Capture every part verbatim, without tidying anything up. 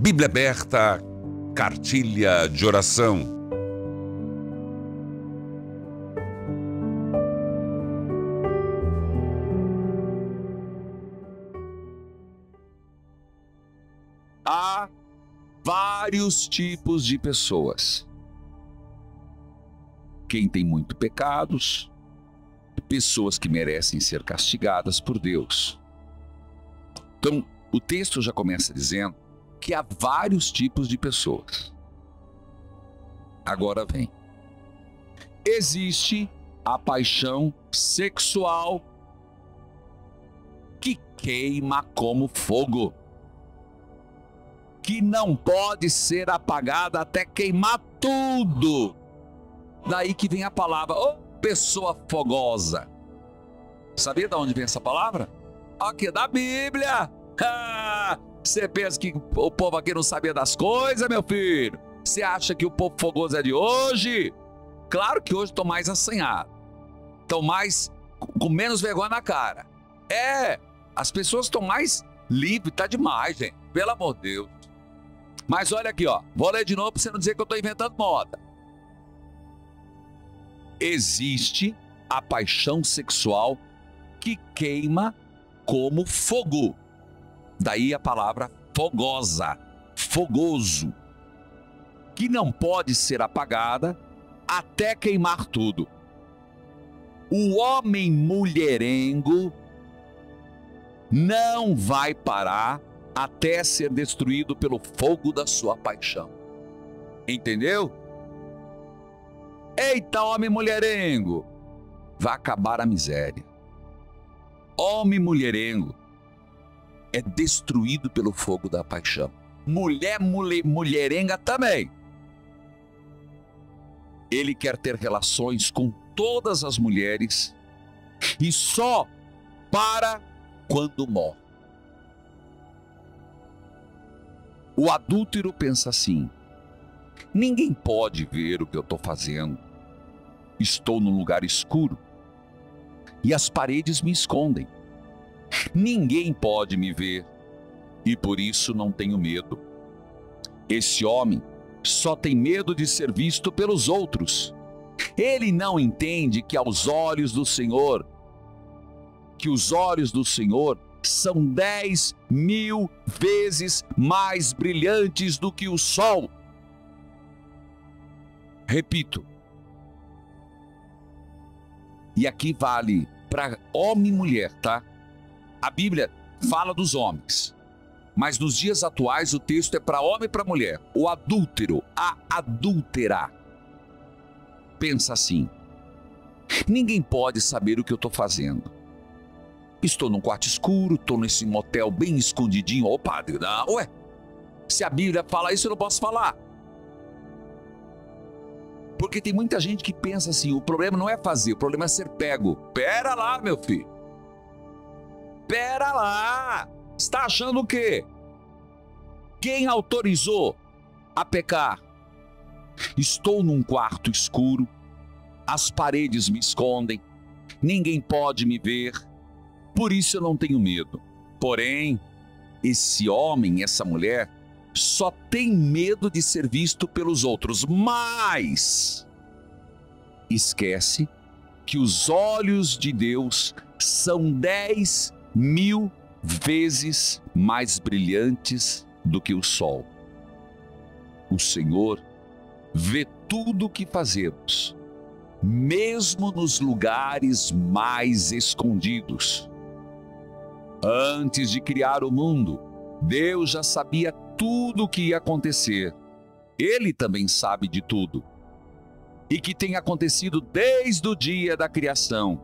Bíblia aberta, cartilha de oração. Há vários tipos de pessoas. Quem tem muito pecados, pessoas que merecem ser castigadas por Deus. Então, o texto já começa dizendo que há vários tipos de pessoas. Agora vem. Existe a paixão sexual que queima como fogo, que não pode ser apagada até queimar tudo. Daí que vem a palavra, ô oh, pessoa fogosa. Sabia de onde vem essa palavra? Aqui, da Bíblia. Ah, você pensa que o povo aqui não sabia das coisas, meu filho? Você acha que o povo fogoso é de hoje? Claro que hoje estou mais assanhado. Estou mais, com menos vergonha na cara. É, as pessoas estão mais livres, tá demais, gente. Pelo amor de Deus. Mas olha aqui, ó, vou ler de novo para você não dizer que eu estou inventando moda. Existe a paixão sexual que queima como fogo. Daí a palavra fogosa, fogoso, que não pode ser apagada até queimar tudo. O homem mulherengo não vai parar até ser destruído pelo fogo da sua paixão. Entendeu? Eita, homem mulherengo! Vai acabar a miséria. Homem mulherengo é destruído pelo fogo da paixão. Mulher mulher mulherenga também. Ele quer ter relações com todas as mulheres e só para quando morre. O adúltero pensa assim: ninguém pode ver o que eu estou fazendo. Estou num lugar escuro e as paredes me escondem. Ninguém pode me ver e por isso não tenho medo. Esse homem só tem medo de ser visto pelos outros. Ele não entende que aos olhos do Senhor, que os olhos do Senhor são dez mil vezes mais brilhantes do que o sol. Repito, e aqui vale para homem e mulher, tá? A Bíblia fala dos homens, mas nos dias atuais o texto é para homem e para mulher. O adúltero, a adúltera, pensa assim: ninguém pode saber o que eu estou fazendo. Estou num quarto escuro, estou nesse motel bem escondidinho. Ô padre, não, ué, se a Bíblia fala isso eu não posso falar. Porque tem muita gente que pensa assim: o problema não é fazer, o problema é ser pego. Pera lá, meu filho. Pera lá. Você tá achando o quê? Quem autorizou a pecar? Estou num quarto escuro, as paredes me escondem, ninguém pode me ver, por isso eu não tenho medo. Porém, esse homem, essa mulher, só tem medo de ser visto pelos outros, mas esquece que os olhos de Deus são dez mil vezes mais brilhantes do que o sol. O Senhor vê tudo o que fazemos, mesmo nos lugares mais escondidos. Antes de criar o mundo, Deus já sabia tudo o que ia acontecer. Ele também sabe de tudo e que tem acontecido desde o dia da criação.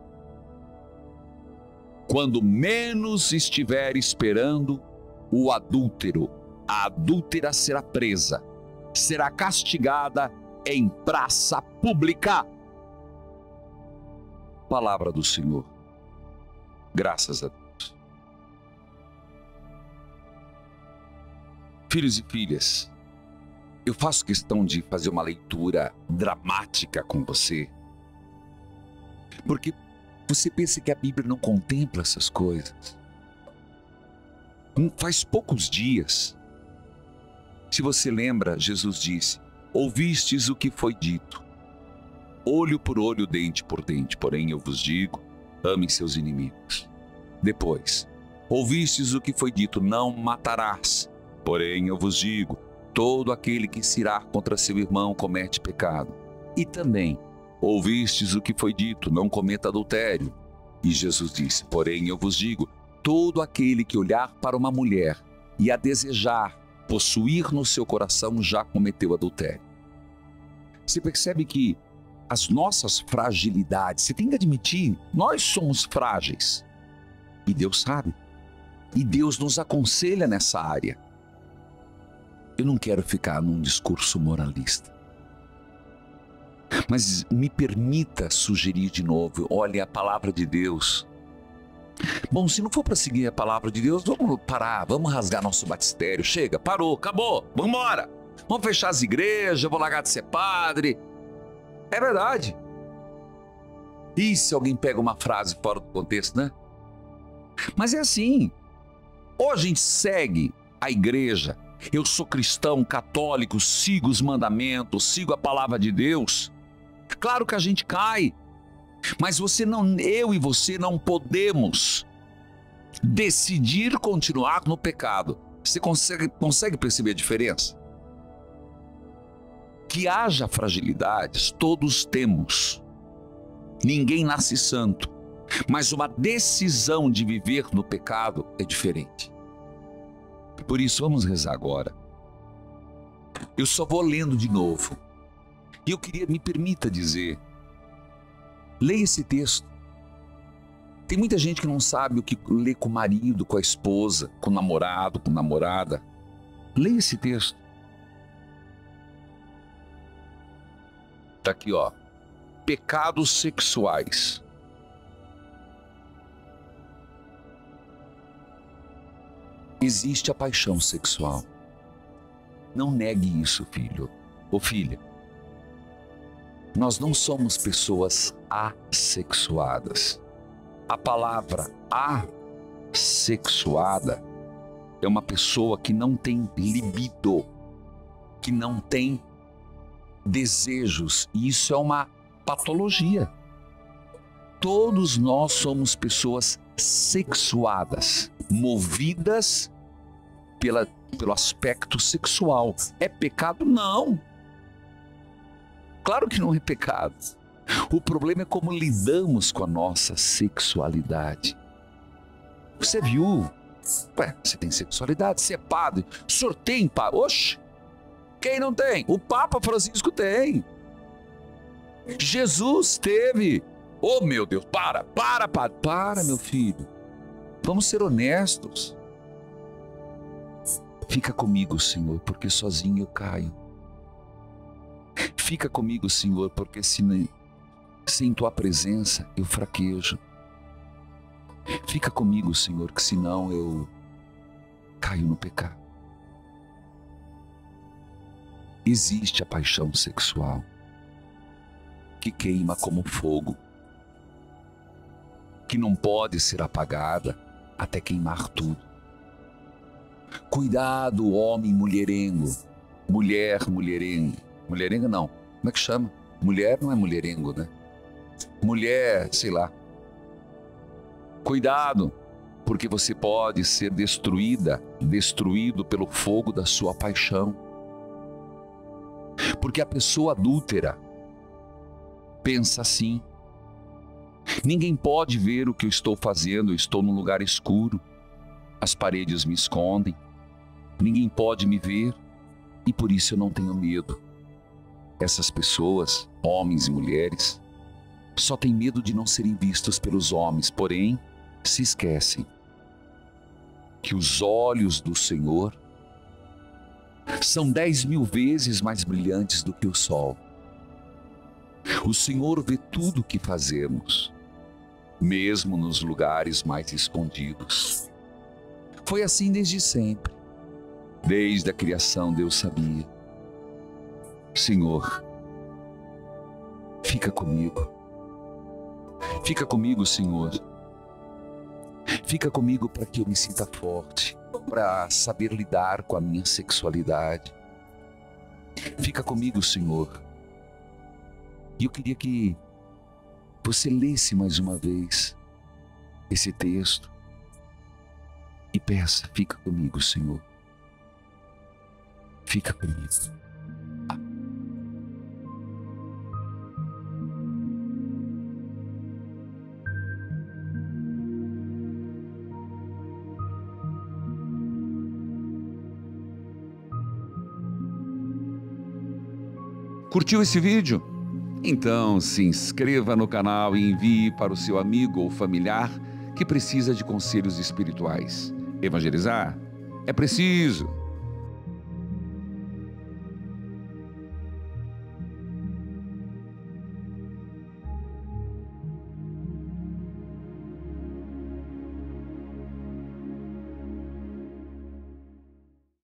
Quando menos estiver esperando, o adúltero, a adúltera será presa, será castigada em praça pública. Palavra do Senhor. Graças a Deus. Filhos e filhas, eu faço questão de fazer uma leitura dramática com você, porque você pensa que a Bíblia não contempla essas coisas. Faz poucos dias Se você lembra, Jesus disse: ouvistes o que foi dito, olho por olho, dente por dente, porém eu vos digo, amem seus inimigos. Depois, ouvistes o que foi dito, não matarás, porém eu vos digo, todo aquele que se irar contra seu irmão comete pecado. E também, ouvistes o que foi dito, não cometa adultério. E Jesus disse, porém eu vos digo, todo aquele que olhar para uma mulher e a desejar, possuir no seu coração, já cometeu adultério. Você percebe que as nossas fragilidades, você tem que admitir, nós somos frágeis. E Deus sabe. E Deus nos aconselha nessa área. Eu não quero ficar num discurso moralista. Mas me permita sugerir de novo, olha a palavra de Deus. Bom, se não for para seguir a palavra de Deus, vamos parar, vamos rasgar nosso batistério. Chega, parou, acabou, vamos embora. Vamos fechar as igrejas, vou largar de ser padre. É verdade. E se alguém pega uma frase fora do contexto, né? Mas é assim. Ou a gente segue a igreja. Eu sou cristão, católico, sigo os mandamentos, sigo a palavra de Deus. Claro que a gente cai. Mas você não, eu e você não podemos decidir continuar no pecado. Você consegue, consegue perceber a diferença? Que haja fragilidades, todos temos. Ninguém nasce santo. Mas uma decisão de viver no pecado é diferente. Por isso, vamos rezar agora. Eu só vou lendo de novo. E eu queria, me permita dizer... Leia esse texto. Tem muita gente que não sabe o que lê com o marido, com a esposa, com o namorado, com a namorada. Leia esse texto. Tá aqui, ó. Pecados sexuais. Existe a paixão sexual. Não negue isso, filho ou filha. Nós não somos pessoas assexuadas. A palavra assexuada é uma pessoa que não tem libido, que não tem desejos. E isso é uma patologia. Todos nós somos pessoas sexuadas, movidas pela, pelo aspecto sexual. É pecado? Não. Claro que não é pecado. O problema é como lidamos com a nossa sexualidade. Você é viúvo? Ué, você tem sexualidade? Você é padre? O senhor tem padre? Oxe! Quem não tem? O Papa Francisco tem. Jesus teve. Oh, meu Deus, para, para, para, para, meu filho. Vamos ser honestos. Fica comigo, Senhor, porque sozinho eu caio. Fica comigo, Senhor, porque sem, sem Tua presença eu fraquejo. Fica comigo, Senhor, que senão eu caio no pecado. Existe a paixão sexual que queima como fogo, que não pode ser apagada até queimar tudo. Cuidado, homem mulherengo, mulher mulherengo. Mulherengo não, como é que chama? Mulher não é mulherengo, né? Mulher, sei lá. Cuidado, porque você pode ser destruída, destruído pelo fogo da sua paixão. Porque a pessoa adúltera pensa assim: ninguém pode ver o que eu estou fazendo, eu estou num lugar escuro, as paredes me escondem, ninguém pode me ver e por isso eu não tenho medo. Essas pessoas, homens e mulheres, só têm medo de não serem vistos pelos homens, porém, se esquecem que os olhos do Senhor são dez mil vezes mais brilhantes do que o sol. O Senhor vê tudo o que fazemos, mesmo nos lugares mais escondidos. Foi assim desde sempre. Desde a criação, Deus sabia. Senhor, fica comigo, fica comigo, Senhor, fica comigo para que eu me sinta forte, para saber lidar com a minha sexualidade, Fica comigo, Senhor. E eu queria que você lesse mais uma vez esse texto e peça: fica comigo, Senhor. Fica comigo. Ah. Curtiu esse vídeo? Então se inscreva no canal e envie para o seu amigo ou familiar que precisa de conselhos espirituais. Evangelizar é preciso.